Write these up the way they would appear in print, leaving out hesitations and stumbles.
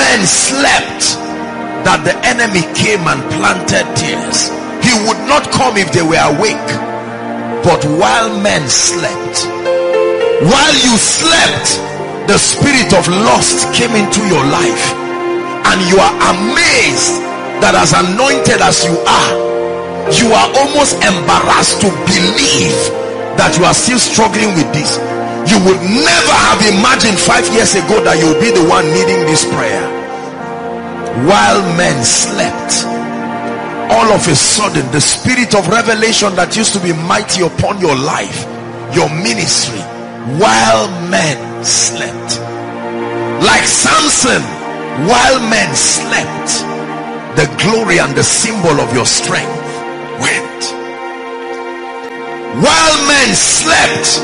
men slept that the enemy came and planted tears. He would not come if they were awake. But while men slept, while you slept, the spirit of lust came into your life, and you are amazed that as anointed as you are almost embarrassed to believe that you are still struggling with this. You would never have imagined 5 years ago that you'll be the one needing this prayer. While men slept, all of a sudden the spirit of revelation that used to be mighty upon your life, your ministry, while men slept, like Samson, while men slept, the glory and the symbol of your strength went. While men slept,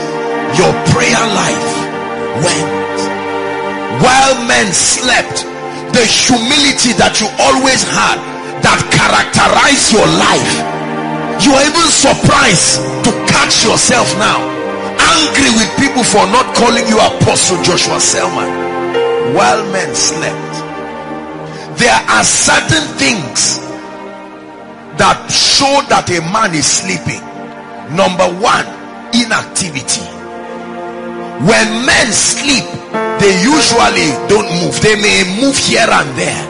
your prayer life went. While men slept, the humility that you always had, that characterized your life, you are even surprised to catch yourself now angry with people for not calling you Apostle Joshua Selman. While men slept, there are certain things that show that a man is sleeping. Number one, inactivity. When men sleep, they usually don't move. They may move here and there.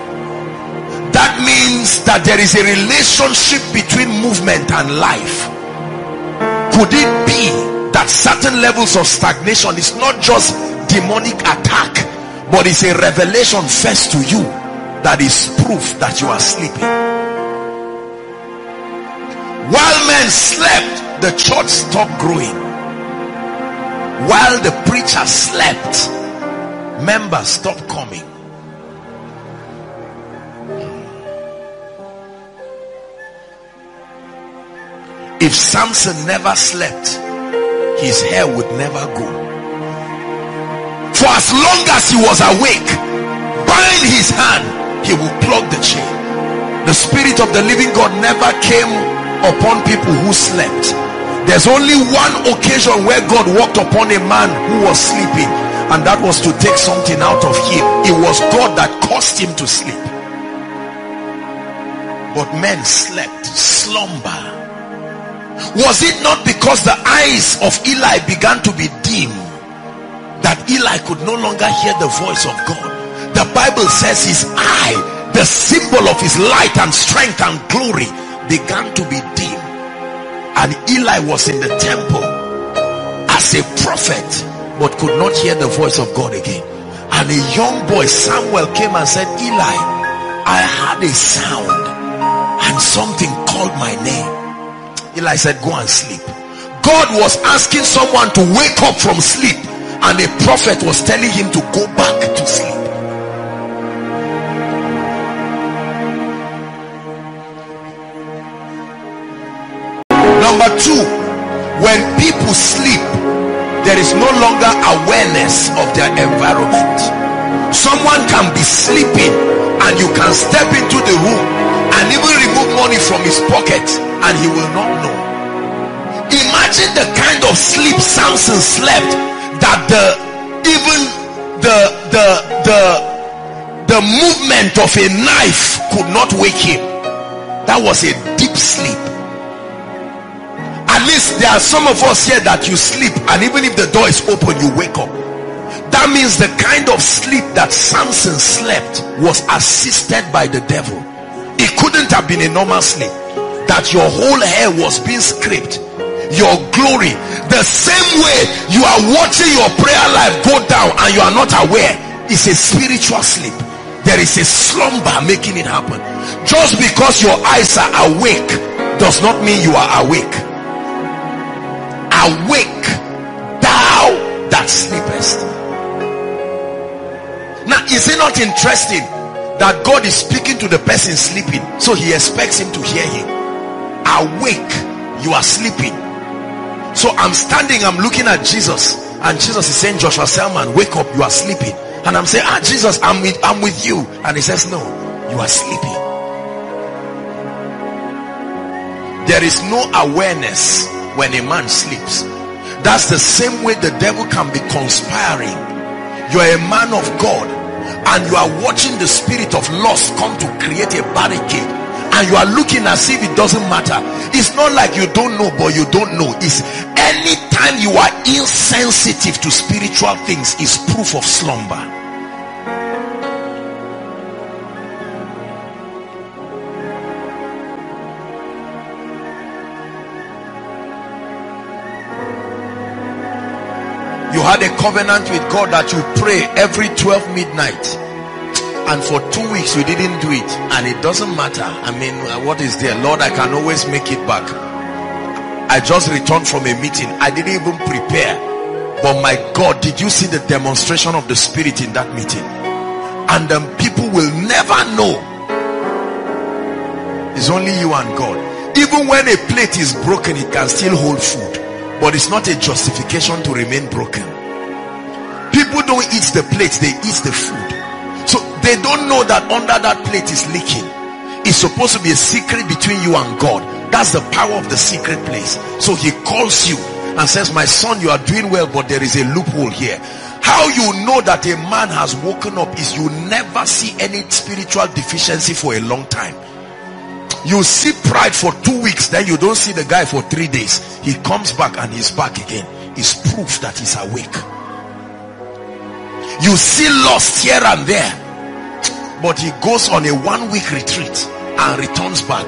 That means that there is a relationship between movement and life. Could it be that certain levels of stagnation is not just demonic attack, but it's a revelation first to you that is proof that you are sleeping? While men slept, the church stopped growing. While the preacher slept, members stopped coming. If Samson never slept, his hair would never go. For as long as he was awake, bind his hand, he will plug the chain. The spirit of the living God never came upon people who slept. There's only one occasion where God walked upon a man who was sleeping, and that was to take something out of him. It was God that caused him to sleep. But men slept. Slumber. Was it not because the eyes of Eli began to be dim that Eli could no longer hear the voice of God? The Bible says his eye, the symbol of his light and strength and glory, began to be dim. And Eli was in the temple as a prophet, but could not hear the voice of God again. And a young boy, Samuel, came and said, Eli, I heard a sound and something called my name. Eli said, go and sleep. God was asking someone to wake up from sleep, and a prophet was telling him to go back to sleep. Number two, when people sleep, there is no longer awareness of their environment. Someone can be sleeping and you can step into the room and even remove money from his pocket and he will not know. Imagine the kind of sleep Samson slept, that the movement of a knife could not wake him. That was a deep sleep. At least there are some of us here that you sleep, and even if the door is open, you wake up. That means the kind of sleep that Samson slept was assisted by the devil. It couldn't have been a normal sleep. That your whole hair was being scraped, your glory, the same way you are watching your prayer life go down and you are not aware. It's a spiritual sleep. There is a slumber making it happen. Just because your eyes are awake does not mean you are awake. Awake, thou that sleepest. Now, is it not interesting that God is speaking to the person sleeping, so he expects him to hear him? Awake, you are sleeping. So I'm standing, I'm looking at Jesus, and Jesus is saying, Joshua Selman, wake up, you are sleeping. And I'm saying, Jesus, I'm with you. And he says, no, you are sleeping. There is no awareness when a man sleeps. That's the same way the devil can be conspiring. You are a man of God, and you are watching the spirit of loss come to create a barricade, and you are looking as if it doesn't matter. It's not like you don't know, but you don't know. It's anytime you are insensitive to spiritual things is proof of slumber. You had a covenant with God that you pray every 12 midnight, and for 2 weeks you didn't do it, and it doesn't matter. I mean, what is there? Lord, I can always make it back. I just returned from a meeting. I didn't even prepare, but my God, did you see the demonstration of the Spirit in that meeting? And then people will never know. It's only you and God. Even when a plate is broken, it can still hold food, but it's not a justification to remain broken. People don't eat the plates, they eat the food. So they don't know that under that plate is leaking. It's supposed to be a secret between you and God. That's the power of the secret place. So he calls you and says, my son, you are doing well, but there is a loophole here. How you know that a man has woken up is you never see any spiritual deficiency for a long time. You see pride for 2 weeks, then you don't see the guy for 3 days. He comes back and he's back again. It's proof that he's awake. You see lost here and there, but he goes on a 1 week retreat and returns back.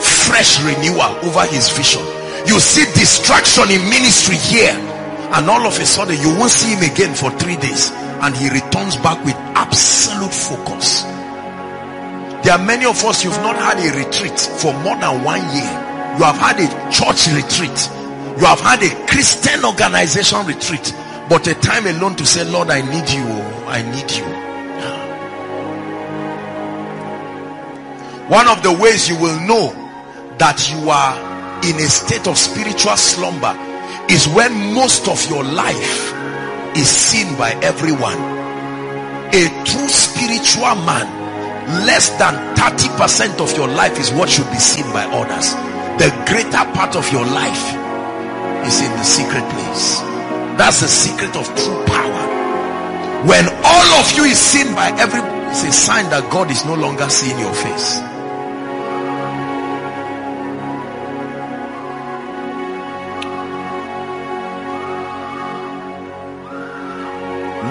Fresh renewal over his vision. You see distraction in ministry here, and all of a sudden you won't see him again for 3 days, and he returns back with absolute focus. There are many of us, you've not had a retreat for more than 1 year. You have had a church retreat, you have had a Christian organization retreat, but a time alone to say, Lord, I need you, I need you. One of the ways you will know that you are in a state of spiritual slumber is when most of your life is seen by everyone. A true spiritual man, less than 30% of your life is what should be seen by others. The greater part of your life is in the secret place. That's the secret of true power. When all of you is seen by everyone, it's a sign that God is no longer seeing your face.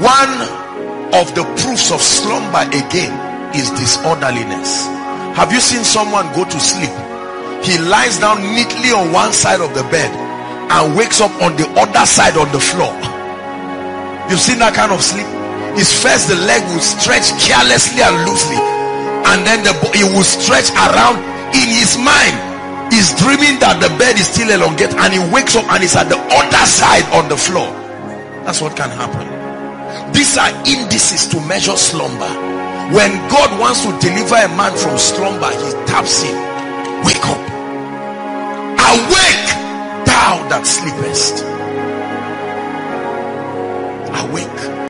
One of the proofs of slumber again is disorderliness. Have you seen someone go to sleep? He lies down neatly on one side of the bed and wakes up on the other side on the floor. You've seen that kind of sleep? His first the leg will stretch carelessly and loosely, and then he will stretch around. In his mind, he's dreaming that the bed is still elongate, and he wakes up and he's at the other side on the floor. That's what can happen. These are indices to measure slumber. When God wants to deliver a man from slumber, he taps him. Wake up. Awake, thou that sleepest. Awake.